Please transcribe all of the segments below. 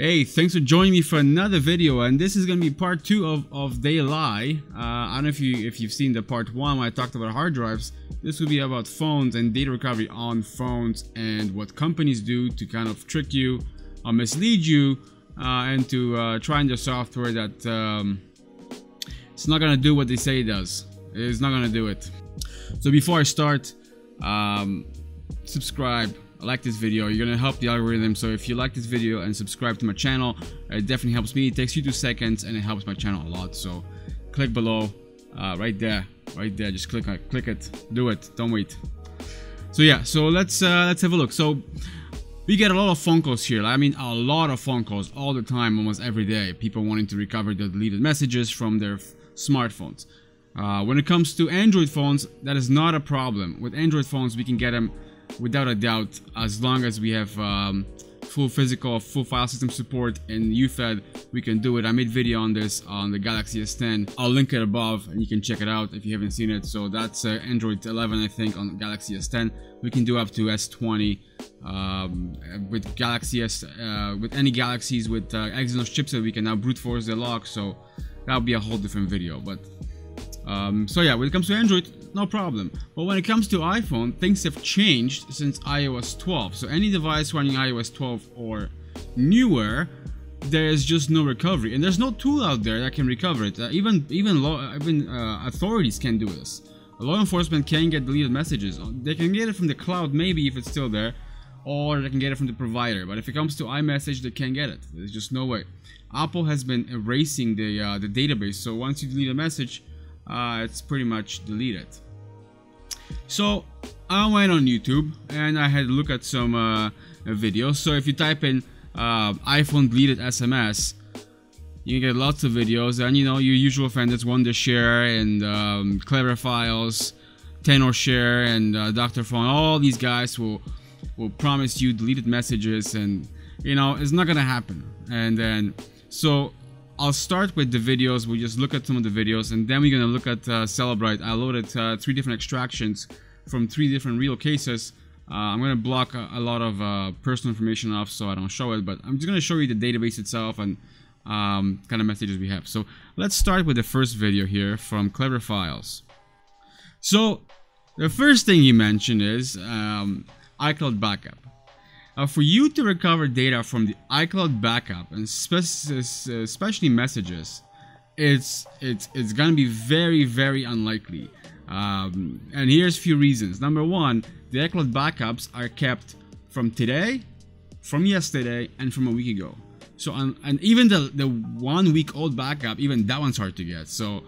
Hey, thanks for joining me for another video, and this is going to be part two of They Lie. I don't know if you've seen the part one when I talked about hard drives. This will be about phones and data recovery on phones and what companies do to kind of trick you or mislead you and to try their software that it's not going to do what they say it does. It's not going to do it. So before I start, subscribe. I like this video, you're gonna help the algorithm. So if you like this video and subscribe to my channel, it definitely helps me. It takes you 2 seconds and it helps my channel a lot. So click below, right there, just click it, do it, don't wait. So yeah, so let's have a look. So we get a lot of phone calls here. I mean, a lot of phone calls all the time, almost every day, people wanting to recover the deleted messages from their smartphones. When it comes to Android phones, that is not a problem. With Android phones, we can get them without a doubt, as long as we have full physical, full file system support in UFED, we can do it. I made video on this on the Galaxy S10. I'll link it above and you can check it out if you haven't seen it. So that's Android 11, I think, on Galaxy S10. We can do up to S20 with Galaxy S, with any Galaxies with Exynos chipset. We can now brute force the lock. So that'll be a whole different video. But so yeah, when it comes to Android, no problem. But when it comes to iPhone, things have changed since iOS 12. So any device running iOS 12 or newer, there is just no recovery, and there's no tool out there that can recover it. Even authorities can do this. Law enforcement can get deleted messages. They can get it from the cloud, maybe if it's still there, or they can get it from the provider. But if it comes to iMessage, they can't get it. There's just no way. Apple has been erasing the database. So once you delete a message, it's pretty much deleted. So I went on YouTube and I had a look at some videos. So if you type in iPhone deleted SMS, you get lots of videos, and you know your usual offenders: Wondershare and Clever Files, Share, and Dr.Fone. All these guys will promise you deleted messages, and you know it's not gonna happen. And then so I'll start with the videos. We'll just look at some of the videos, and then we're gonna look at Cellebrite. I loaded 3 different extractions from 3 different real cases. I'm gonna block a lot of personal information off so I don't show it, but I'm just gonna show you the database itself and kind of messages we have. So let's start with the first video here from Clever Files. So the first thing he mentioned is iCloud backup. For you to recover data from the iCloud backup, and especially messages, it's gonna be very, very unlikely. And here's a few reasons. Number one, the iCloud backups are kept from today, from yesterday, and from a week ago. So and even the 1-week-old backup, even that one's hard to get. So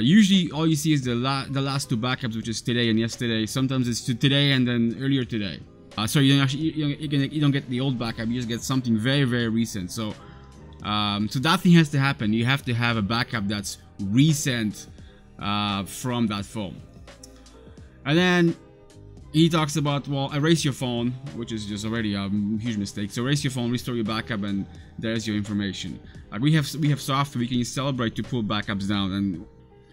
usually all you see is the last 2 backups, which is today and yesterday. Sometimes it's to today and then earlier today. So you don't actually you don't get the old backup. You just get something very, very recent. So so that thing has to happen. You have to have a backup that's recent from that phone. And then he talks about, well, erase your phone, which is just already a huge mistake. So erase your phone, restore your backup, and there's your information. Like we have software we can use Cellebrite to pull backups down, and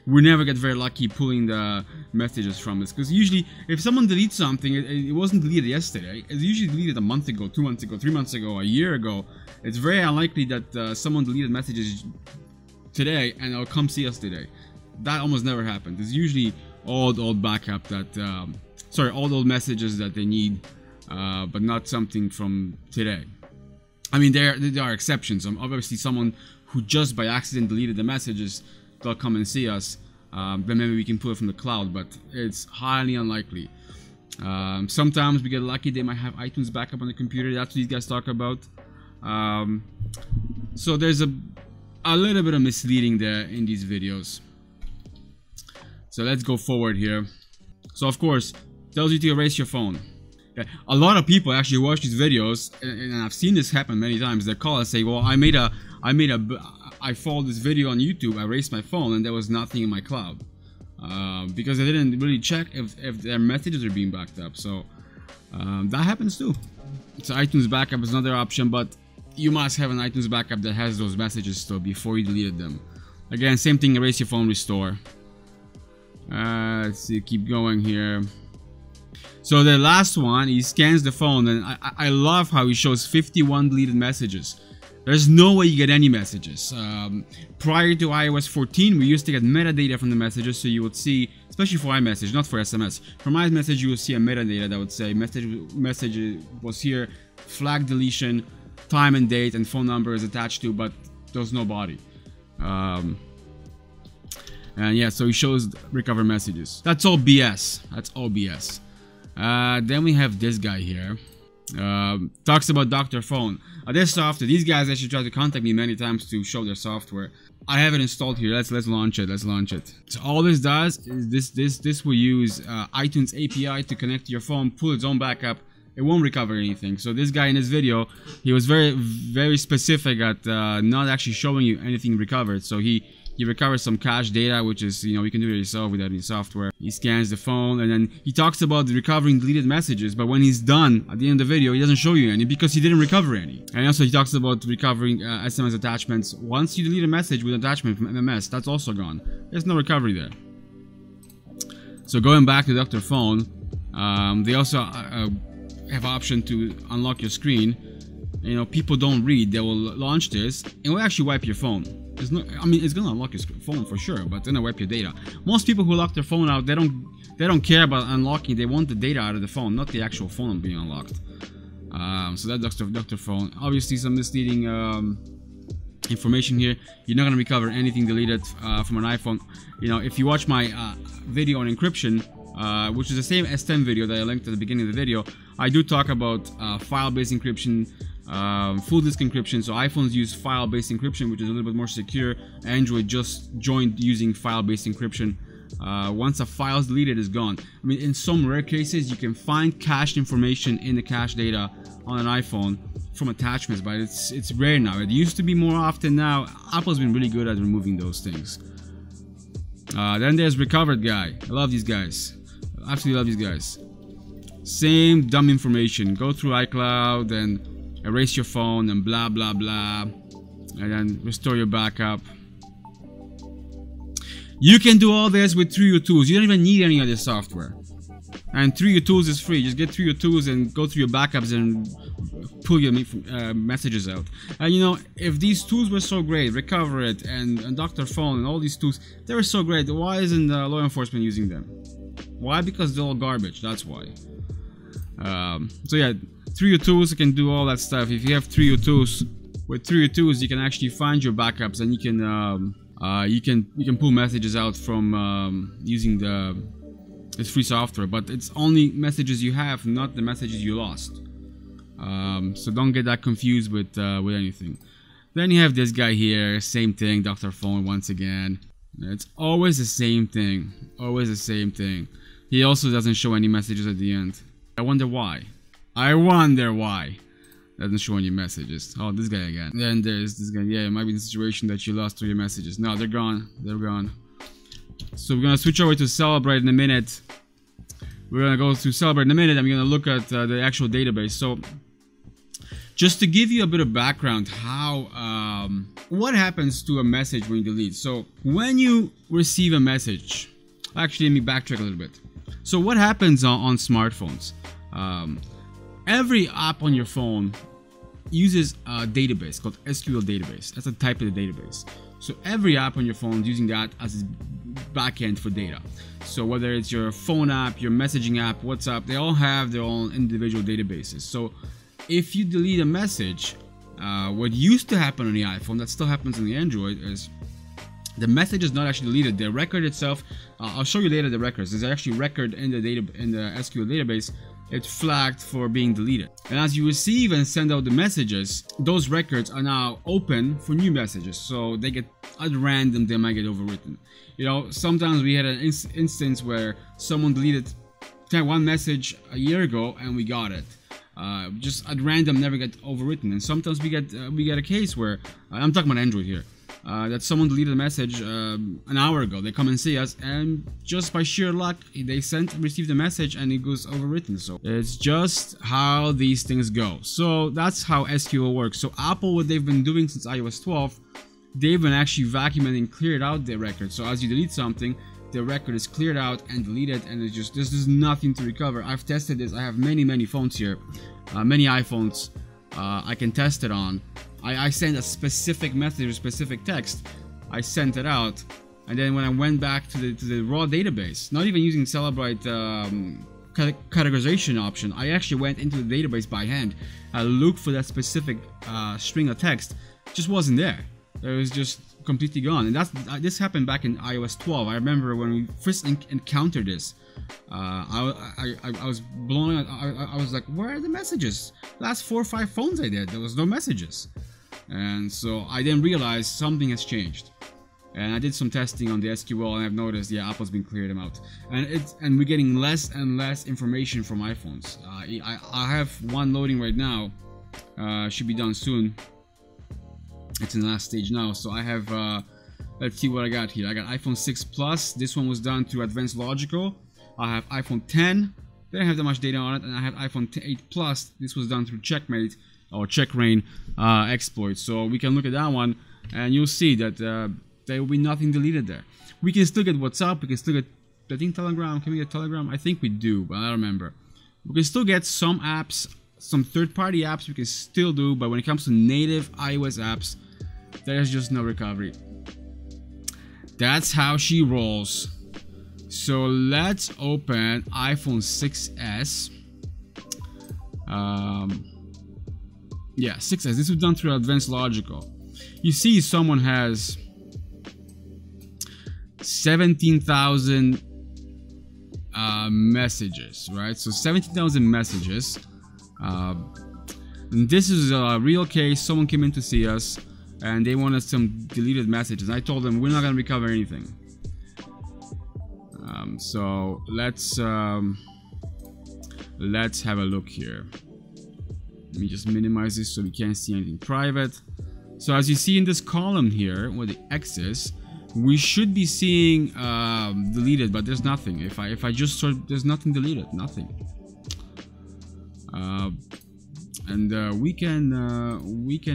we never get very lucky pulling the messages from this, because usually if someone deletes something, it wasn't deleted yesterday. It's usually deleted a month ago, 2 months ago, 3 months ago, a year ago. It's very unlikely that someone deleted messages today and it'll come see us today. That almost never happens. It's usually old backup that, sorry, old messages that they need, but not something from today. I mean, there are exceptions. Obviously, someone who just by accident deleted the messages, they'll come and see us, then maybe we can pull it from the cloud, but it's highly unlikely. Sometimes we get lucky, they might have iTunes backup on the computer. That's what these guys talk about. So there's a little bit of misleading there in these videos. So let's go forward here. So of course, tells you to erase your phone. Yeah, a lot of people actually watch these videos, and I've seen this happen many times. They call and say, well, I followed this video on YouTube, I erased my phone, and there was nothing in my cloud, because I didn't really check if their messages are being backed up. So that happens too. So iTunes backup is another option, but you must have an iTunes backup that has those messages still before you deleted them. Again, same thing, erase your phone, restore. Let's see, keep going here. So the last one, he scans the phone, and I love how he shows 51 deleted messages. There's no way you get any messages. Prior to iOS 14, we used to get metadata from the messages, so you would see, especially for iMessage, not for SMS. From iMessage, you will see a metadata that would say message was here, flag deletion, time and date, and phone number is attached to, but there's no body. And yeah, so it shows recover messages. That's all BS. That's all BS. Then we have this guy here. Talks about Dr.Fone. Their software. These guys actually tried to contact me many times to show their software. I have it installed here. Let's launch it. Let's launch it. So all this does is this will use iTunes API to connect to your phone, pull its own backup. It won't recover anything. So this guy in his video, he was very specific at not actually showing you anything recovered. So he recovers some cache data, which is, you know, you can do it yourself without any software. He scans the phone, and then he talks about recovering deleted messages, but when he's done, at the end of the video, he doesn't show you any because he didn't recover any. And also he talks about recovering SMS attachments. Once you delete a message with attachment from MMS, that's also gone. There's no recovery there. So going back to Dr.Fone, they also have option to unlock your screen. You know, people don't read, they will launch this, and it will actually wipe your phone. I mean, it's gonna unlock your phone for sure, but it's gonna wipe your data. Most people who lock their phone out, they don't care about unlocking. They want the data out of the phone, not the actual phone being unlocked. So that's Dr.Fone. Obviously, some misleading information here. You're not gonna recover anything deleted from an iPhone. You know, if you watch my video on encryption, which is the same S10 video that I linked at the beginning of the video, I do talk about file-based encryption. Full disk encryption. So iPhones use file-based encryption, which is a little bit more secure. Android just joined using file-based encryption. Once a file is deleted, it's gone. I mean, in some rare cases, you can find cached information in the cache data on an iPhone from attachments, but it's rare now. It used to be more often. Now Apple's been really good at removing those things. Then there's Recoverit guy. I love these guys. Absolutely love these guys. Same dumb information. Go through iCloud and erase your phone and blah blah blah, and then restore your backup. You can do all this with 3uTools. You don't even need any other software, and 3uTools is free. Just get 3uTools and go through your backups and pull your messages out. And you know, if these tools were so great, Recoverit and Dr.Fone and all these tools, they were so great, why isn't law enforcement using them? Why? Because they're all garbage. That's why. So yeah, 3uTools can do all that stuff. If you have 3uTools, with 3uTools you can actually find your backups, and you can pull messages out from using this free software. But it's only messages you have, not the messages you lost. So don't get that confused with anything. Then you have this guy here, same thing, Dr.Fone once again. It's always the same thing, always the same thing. He also doesn't show any messages at the end. I wonder why. I wonder why. Doesn't show any messages. Oh, this guy again. Then there's this guy. Yeah, it might be the situation that you lost all your messages. No, they're gone. They're gone. So we're gonna switch over to Cellebrite in a minute. We're gonna go through Cellebrite in a minute. I'm gonna look at the actual database. So just to give you a bit of background, how what happens to a message when you delete. So when you receive a message, actually, let me backtrack a little bit. So what happens on smartphones? Every app on your phone uses a database called SQL database. That's a type of the database. So every app on your phone is using that as its backend for data. So whether it's your phone app, your messaging app, WhatsApp, they all have their own individual databases. So if you delete a message, what used to happen on the iPhone, that still happens on the Android, is the message is not actually deleted. The record itself, I'll show you later the records. There's actually record in the SQL database. It's flagged for being deleted. And as you receive and send out the messages, those records are now open for new messages. So they get, at random, they might get overwritten. You know, sometimes we had an instance where someone deleted one message a year ago and we got it. Just at random, never get overwritten. And sometimes we get a case where, I'm talking about Android here, that someone deleted a message an hour ago. They come and see us, and just by sheer luck, they received a message and it goes overwritten. So it's just how these things go. So that's how SQL works. So Apple, what they've been doing since iOS 12, they've been actually vacuuming and cleared out their record. So as you delete something, the record is cleared out and deleted, and it's just, there's just nothing to recover. I've tested this. I have many phones here, many iPhones I can test it on. I sent a specific message, a specific text. I sent it out, and then when I went back to the raw database, not even using Cellebrite categorization option, I actually went into the database by hand. I looked for that specific string of text. It just wasn't there. It was just completely gone. And that's this happened back in iOS 12. I remember when we first encountered this. I was blown. I was like, where are the messages? Last 4 or 5 phones I did, there was no messages. And so I then realized something has changed. And I did some testing on the SQL, and I've noticed, yeah, Apple's been clearing them out. And we're getting less and less information from iPhones. I have one loading right now. Should be done soon. It's in the last stage now. So I have. Let's see what I got here. I got iPhone 6 Plus. This one was done through Advanced Logical. I have iPhone 10. They didn't have that much data on it, and I have iPhone 8 Plus. This was done through checkm8 or check rain exploit. So we can look at that one, and you'll see that there will be nothing deleted there. We can still get WhatsApp. We can still get, I think, Telegram. Can we get Telegram? I think we do, but I don't remember. We can still get some apps, some third-party apps. We can still do, but when it comes to native iOS apps, there's just no recovery. That's how she rolls. So let's open iPhone 6s. Yeah, 6s. This was done through Advanced Logical. You see, someone has 17,000 messages, right? So 17,000 messages. And this is a real case. Someone came in to see us, and they wanted some deleted messages. I told them we're not gonna recover anything. So let's have a look here. Let me just minimize this so we can't see anything private. So as you see in this column here, where the X is, we should be seeing deleted, but there's nothing. If I just sort, there's nothing deleted, nothing. We can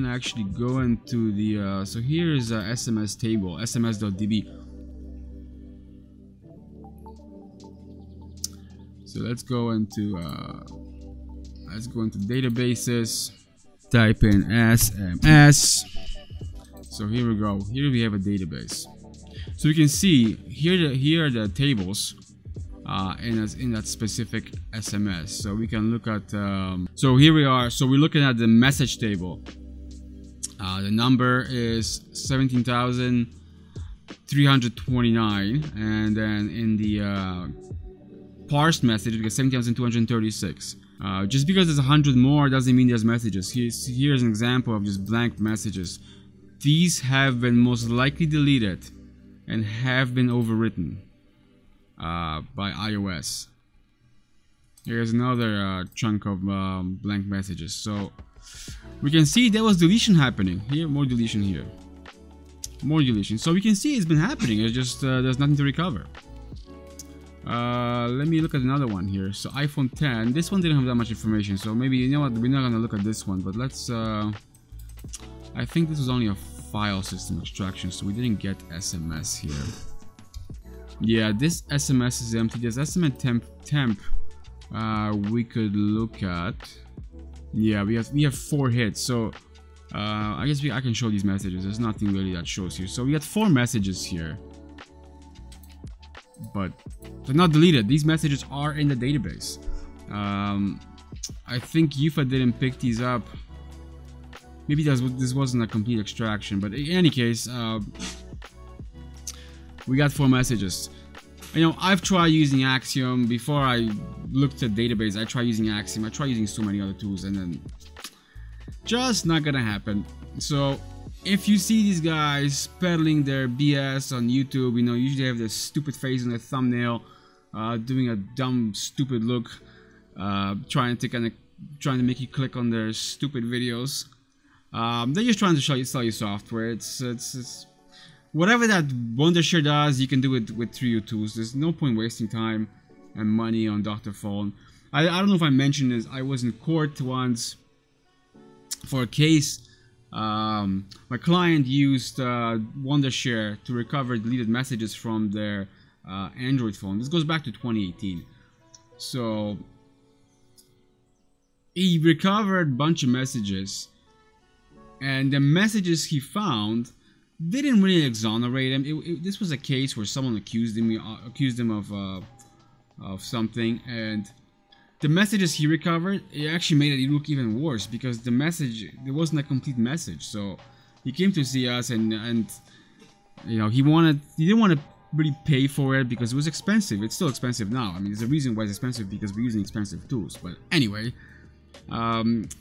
actually go into the so here is a SMS table, SMS.db. So let's go into databases, type in SMS. So here we go. Here we have a database. So you can see here here are the tables. In that specific SMS, so we can look at. So here we are. So we're looking at the message table. The number is 17,329, and then in the parsed message, we get 17,236. Just because there's 100 more doesn't mean there's messages. Here's an example of just blank messages. These have been most likely deleted, and have been overwritten. By iOS. Here's another chunk of blank messages. So we can see there was deletion happening here, more deletion here, more deletion. So we can see it's been happening. It's just there's nothing to recover. Let me look at another one here. So iPhone 10. This one didn't have that much information. So maybe, you know what, we're not gonna look at this one. But let's. I think this was only a file system extraction, so we didn't get SMS here. Yeah, this SMS is empty. There's SMS temp we could look at. Yeah, we have 4 hits. So I guess I can show these messages. There's nothing really that shows here. So we got 4 messages here, but they're not deleted. These messages are in the database. I think UFED didn't pick these up. Maybe this wasn't a complete extraction, but in any case. We got 4 messages. You know, I've tried using Axiom. Before I looked at database, I tried using Axiom. I tried using so many other tools, and then just not gonna happen. So if you see these guys peddling their BS on YouTube, you know, usually they have this stupid face on their thumbnail, doing a dumb, stupid look, trying to make you click on their stupid videos. They're just trying to sell you software. It's whatever that Wondershare does, you can do it with 3uTools. There's no point wasting time and money on Dr.Fone. I don't know if I mentioned this. I was in court once for a case. My client used Wondershare to recover deleted messages from their Android phone. This goes back to 2018. So he recovered a bunch of messages. and the messages he found didn't really exonerate him. This was a case where someone accused him of something, and the messages he recovered, it actually made it look even worse, because the message, it wasn't a complete message. So he came to see us, and you know, he didn't want to really pay for it because it was expensive. It's still expensive now. I mean, there's a reason why it's expensive, because we're using expensive tools. But anyway,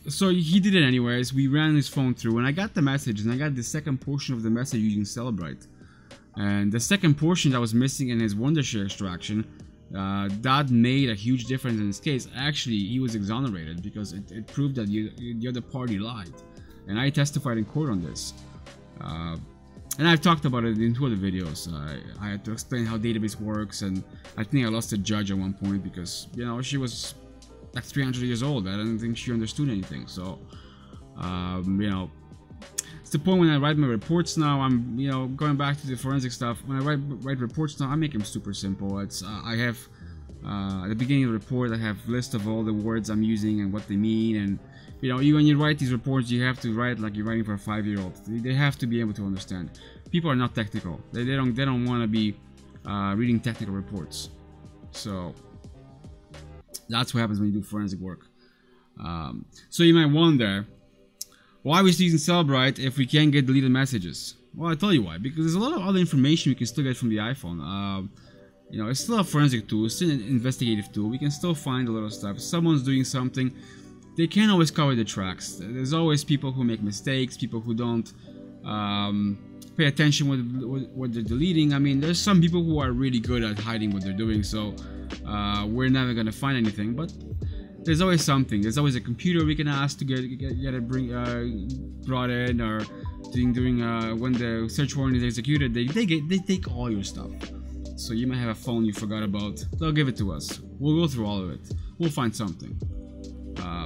so he did it anyways. We ran his phone through, and I got the message, and I got the second portion of the message using Cellebrite. And the second portion that was missing in his Wondershare extraction, that made a huge difference in his case. Actually, he was exonerated because it proved that the other party lied. And I testified in court on this. And I've talked about it in two other videos. I had to explain how database works, and I think I lost a judge at one point because, you know, she was like 300 years old. I don't think she understood anything. So, you know, it's the point when I write my reports now. I'm, you know, going back to the forensic stuff. When I write reports now, I make them super simple. It's I have at the beginning of the report, I have a list of all the words I'm using and what they mean. And you know, when you write these reports, you have to write like you're writing for a 5-year-old. They have to be able to understand. People are not technical. They don't want to be reading technical reports. So that's what happens when you do forensic work. So you might wonder, why are we still using Cellebrite if we can't get deleted messages? Well, I'll tell you why. Because there's a lot of other information we can still get from the iPhone. You know, it's still a forensic tool. It's still an investigative tool. We can still find a lot of stuff. If someone's doing something, they can't always cover the tracks. There's always people who make mistakes, people who don't pay attention with what they're deleting. I mean, there's some people who are really good at hiding what they're doing, so we're never gonna find anything. But there's always something. There's always a computer we can ask to get it brought in, or during when the search warrant is executed, they take all your stuff. So you might have a phone you forgot about. They'll give it to us. We'll go through all of it. We'll find something.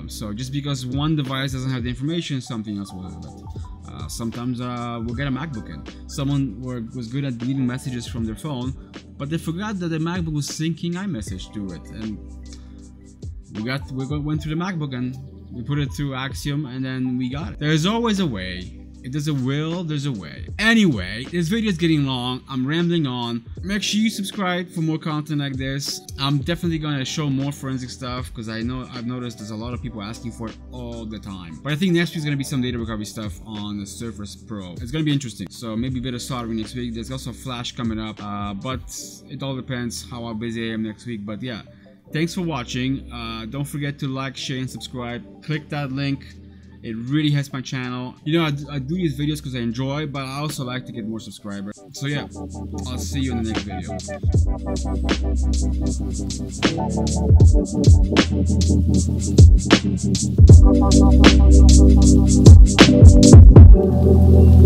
So just because one device doesn't have the information, something else will have it. Sometimes we'll get a MacBook in. Someone was good at deleting messages from their phone, but they forgot that the MacBook was syncing iMessage to it, and we went through the MacBook and we put it through Axiom, and then we got it. There's always a way. If there's a will, there's a way. Anyway, this video is getting long. I'm rambling on. Make sure you subscribe for more content like this. I'm definitely going to show more forensic stuff because I know I've noticed there's a lot of people asking for it all the time. But I think next week is going to be some data recovery stuff on the Surface Pro. It's going to be interesting. So maybe a bit of soldering next week. There's also Flash coming up, but it all depends how busy I am next week. But yeah, thanks for watching. Don't forget to like, share, and subscribe. Click that link. It really helps my channel. You know, I do these videos because I enjoy, but I also like to get more subscribers. So yeah, I'll see you in the next video.